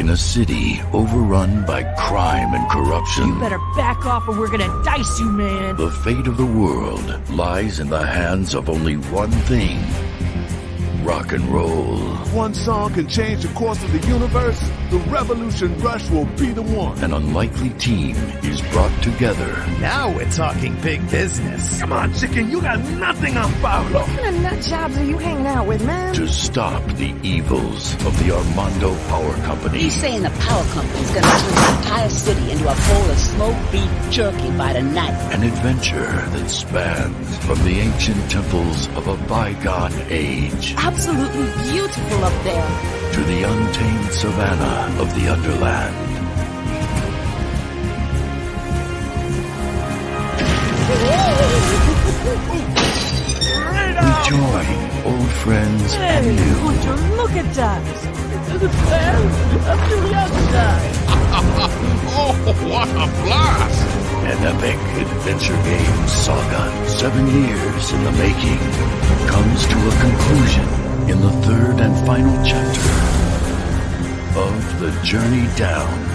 in a city overrun by crime and corruption. You better back off or we're gonna dice you, man. The fate of the world lies in the hands of only one thing: rock and roll. One song can change the course of the universe. The Revolution Rush will be the one. An unlikely team is brought together. Now we're talking big business. Come on, chicken, you got nothing on Paolo. What kind of nut jobs are you hanging out with, man? To stop the evils of the Armando Power Company. He's saying the power company's gonna turn the entire city into a bowl of smoked beef jerky by the night. An adventure that spans from the ancient temples of a bygone age. Absolutely beautiful up there. To the untamed savannah of the underland. Rejoin old friends and new. Would you look at that? It's the bell of the outside. Oh, what a blast! An epic adventure game saga, 7 years in the making, comes to a conclusion in the third and final chapter of The Journey Down.